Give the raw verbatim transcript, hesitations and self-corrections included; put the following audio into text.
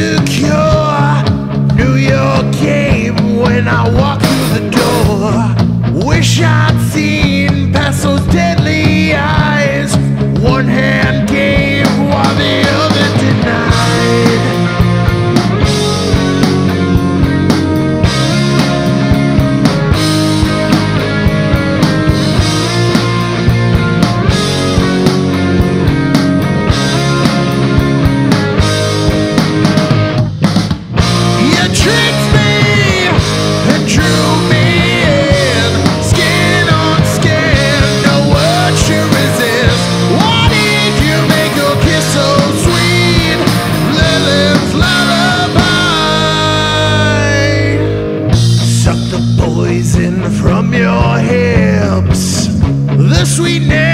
secure. Knew your game when I walked through the door. Wish I'd seen past those deadly eyes. One hand gave while the other denied. From your hips, the sweetness